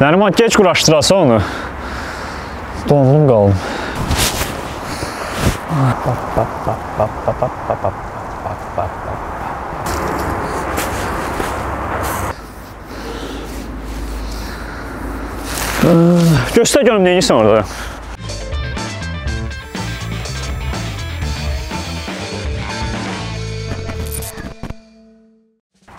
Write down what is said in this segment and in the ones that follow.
Nəriman, geç quraşdırasa onu. Donulum qaldım. Göstər görüm, neyinsən orada?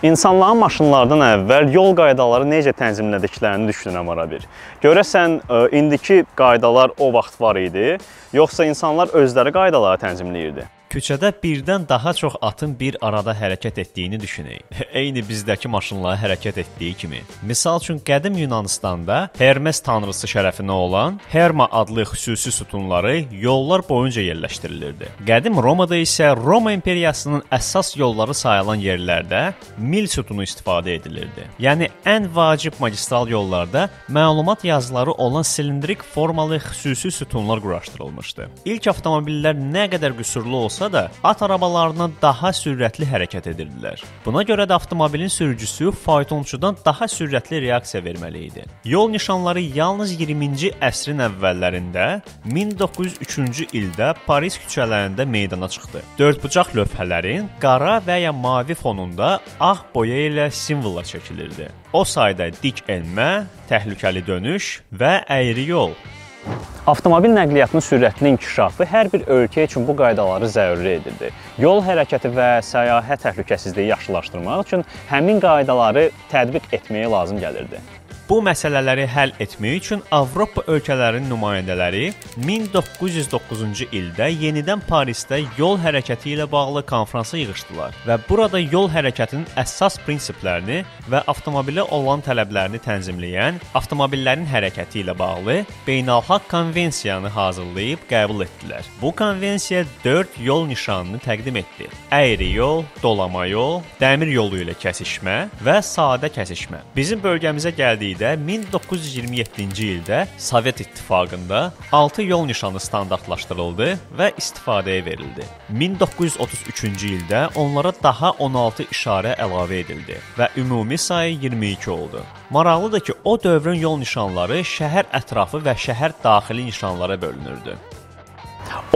İnsanların maşınlardan əvvəl yol qaydaları necə tənzimlədiklərini düşünürəm ara bir. Görəsən, indiki qaydalar o vaxt var idi, yoxsa insanlar özləri qaydaları tənzimləyirdi? Küçədə birdən daha çox atın bir arada hərəkət etdiyini düşünək. Eyni bizdəki maşınlara hərəkət etdiyi kimi. Misal üçün, qədim Yunanistanda Hermes tanrısı şərəfinə olan Herma adlı xüsusi sütunları yollar boyunca yerləşdirilirdi. Qədim Romada isə Roma imperiyasının əsas yolları sayılan yerlərdə mil sütunu istifadə edilirdi. Yəni, ən vacib magistral yollarda məlumat yazıları olan silindrik formalı xüsusi sütunlar quraşdırılmışdı. İlk avtomobillər nə qədər qüsurlu olsa da at arabalarına daha sürətli hərəkət edirdilər. Buna görə də avtomobilin sürücüsü faytonçudan daha sürətli reaksiya verməli idi. Yol nişanları yalnız 20-ci əsrin əvvəllərində 1903-cü ildə Paris küçələrində meydana çıxdı. Dördbucaq lövhələrin qara və ya mavi fonunda ağ boya ilə simvolla çəkilirdi. O sayda dik enmə, təhlükəli dönüş və əyri yol. Avtomobil nəqliyyatının sürətli inkişafı hər bir ölkə üçün bu qaydaları zəruri edirdi. Yol hərəkəti və səyahət təhlükəsizliyi yaxşılaşdırmaq üçün həmin qaydaları tətbiq etməyə lazım gəlirdi. Bu məsələləri həll etmək üçün Avropa ölkələrinin nümayəndələri 1909-cu ildə yenidən Parisdə yol hərəkəti ilə bağlı konfransa yığışdılar və burada yol hərəkətinin əsas prinsiplərini və avtomobilə olan tələblərini tənzimləyən avtomobillərin hərəkəti ilə bağlı beynəlxalq konvensiyanı hazırlayıb qəbul etdilər. Bu konvensiya 4 yol nişanını təqdim etdi. Əyri yol, dolama yol, dəmir yolu ilə kəsişmə və sadə kəsişmə. Bizim bölgəmizə gəldiyi 1927-ci ildə Sovet İttifaqında 6 yol nişanı standartlaşdırıldı və istifadəyə verildi. 1933-cü ildə onlara daha 16 işarə əlavə edildi və ümumi sayı 22 oldu. Maraqlıdır ki, o dövrün yol nişanları şəhər ətrafı və şəhər daxili nişanlara bölünürdü.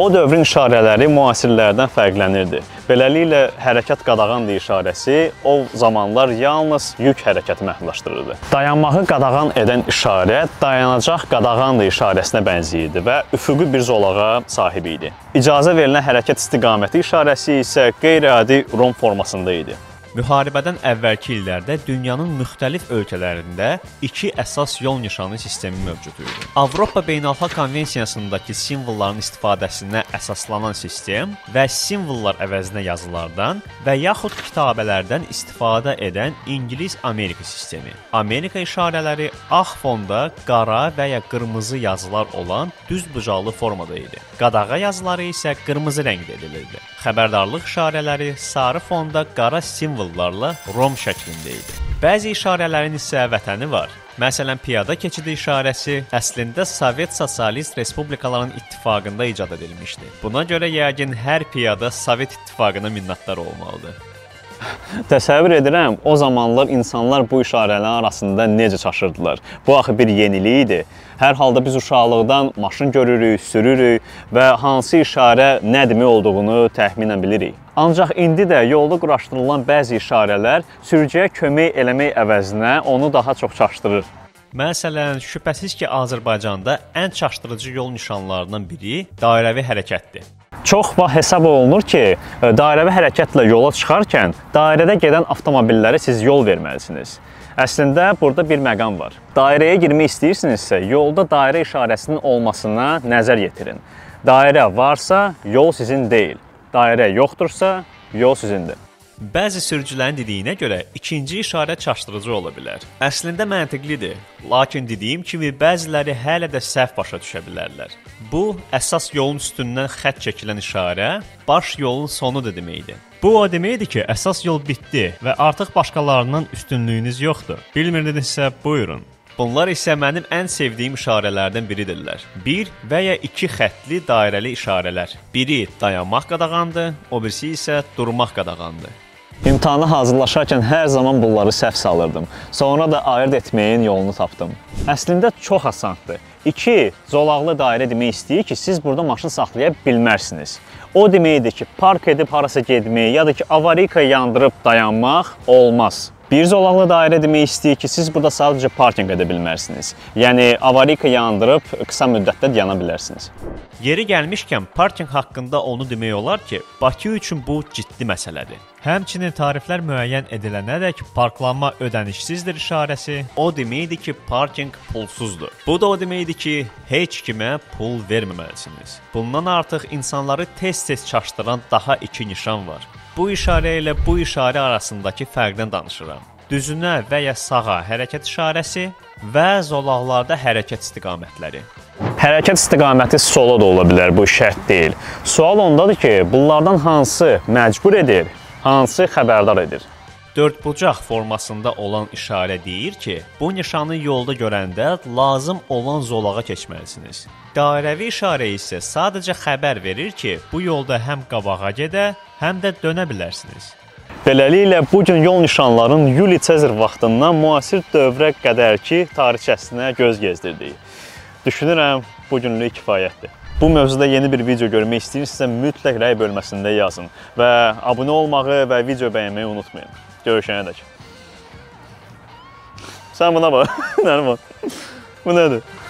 O dövrün işarələri müasirlərdən fərqlənirdi. Beləliklə, hərəkət qadağandı işarəsi o zamanlar yalnız yük hərəkəti məhdudlaşdırırdı. Dayanmağı qadağan edən işarə dayanacaq qadağandı işarəsinə bənzəyirdi və üfüqi bir zolağa sahib idi. İcazə verilən hərəkət istiqaməti işarəsi isə qeyri-adi rom formasında idi. Müharibədən əvvəlki illərdə dünyanın müxtəlif ölkələrində 2 əsas yol nişanı sistemi mövcud idi. Avropa Beynəlxalq Konvensiyasındakı simvolların istifadəsinə əsaslanan sistem və simvollar əvəzinə yazılardan və yaxud kitabələrdən istifadə edən İngiliz-Amerika sistemi. Amerika işarələri ağ fonda qara və ya qırmızı yazılar olan düzbucaqlı formada idi. Qadağa yazıları isə qırmızı rəngdə edilirdi. Xəbərdarlıq işarələri sarı fonda qara simvollarla rom şəklində idi. Bəzi işarələrin isə vətəni var. Məsələn, piyada keçidi işarəsi əslində Sovet Sosialist Respublikaların ittifaqında icad edilmişdi. Buna görə yəqin hər piyada Sovet ittifaqına minnətdar olmalıdır. Təsəvvür edirəm, o zamanlar insanlar bu işarələr arasında necə çaşırdılar. Bu axı bir yenilik idi. Hər halda biz uşaqlıqdan maşın görürük, sürürük və hansı işarə nə demək olduğunu təxminən bilirik. Ancaq indi də yolda quraşdırılan bəzi işarələr sürücüyə kömək eləmək əvəzinə onu daha çox çaşdırır. Məsələn, şübhəsiz ki, Azərbaycanda ən çaşdırıcı yol nişanlarından biri dairəvi hərəkətdir. Çox vaxt hesab olunur ki, dairəvi hərəkətlə yola çıxarkən dairədə gedən avtomobillərə siz yol verməlisiniz. Əslində, burada bir məqam var. Dairəyə girmək istəyirsinizsə, yolda dairə işarəsinin olmasına nəzər yetirin. Dairə varsa, yol sizin deyil. Dairə yoxdursa, yol sizindir. Bəzi sürücülərin dediyinə görə ikinci işarə çaşdırıcı ola bilər. Əslində məntiqlidir, lakin dediyim kimi bəziləri hələ də səhv başa düşə bilərlər. Bu, əsas yolun üstündən xətt çəkilən işarə baş yolun sonu da deməkdir. Bu o deməkdir ki, əsas yol bitdi və artıq başqalarından üstünlüyünüz yoxdur. Bilmirdinizsə, buyurun. Bunlar isə mənim ən sevdiyim işarələrdən biridirlər. 1 və ya 2 xəttli dairəli işarələr. Biri dayanmaq qadağandır, o birisi isə durmaq qadağandır. İmtahana hazırlaşarkən hər zaman bunları səhv salırdım. Sonra da ayırt etməyin yolunu tapdım. Əslində çox asandır. 2 zolaqlı dairə demək istəyir ki, siz burada maşın saxlaya bilmərsiniz. O deməkdir ki, park edib harasa getmək ya da ki, avarikayı yandırıb dayanmaq olmaz. Bir zolaqlı dairə demək istəyir ki, siz burada sadəcə parking edə bilmərsiniz. Yəni, avarika yandırıb qısa müddətdə dayana bilərsiniz. Yeri gəlmişkən, parking haqqında onu demək olar ki, Bakı üçün bu ciddi məsələdir. Həmçinin tariflər müəyyən edilənədək parklanma ödənişsizdir işarəsi, o deməkdir ki, parking pulsuzdur. Bu da o deməkdir ki, heç kimə pul verməməlisiniz. Bundan artıq insanları tez-tez çaşdıran daha 2 nişan var. Bu işarə ilə bu işarə arasındakı fərqdən danışıram. Düzünə və ya sağa hərəkət işarəsi və zolaqlarda hərəkət istiqamətləri. Hərəkət istiqaməti sola da ola bilər, bu şərt deyil. Sual ondadır ki, bunlardan hansı məcbur edir, hansı xəbərdar edir? Dördbucaq formasında olan işarə deyir ki, bu nişanı yolda görəndə lazım olan zolağa keçməlisiniz. Dairəvi işarə isə sadəcə xəbər verir ki, bu yolda həm qabağa gedə, həm də dönə bilərsiniz. Beləliklə, bugün yol nişanların Yuli Sezar vaxtından müasir dövrə qədər ki, tarixçəsinə göz gezdirdik. Düşünürəm, bugünlük kifayətdir. Bu mövzuda yeni bir video görmək istəyirsinizsə, mütləq rəy bölməsində yazın və abunə olmağı və video bəyənməyi unutmayın. Görüşene dek. Sen buna bak. Bu nedir?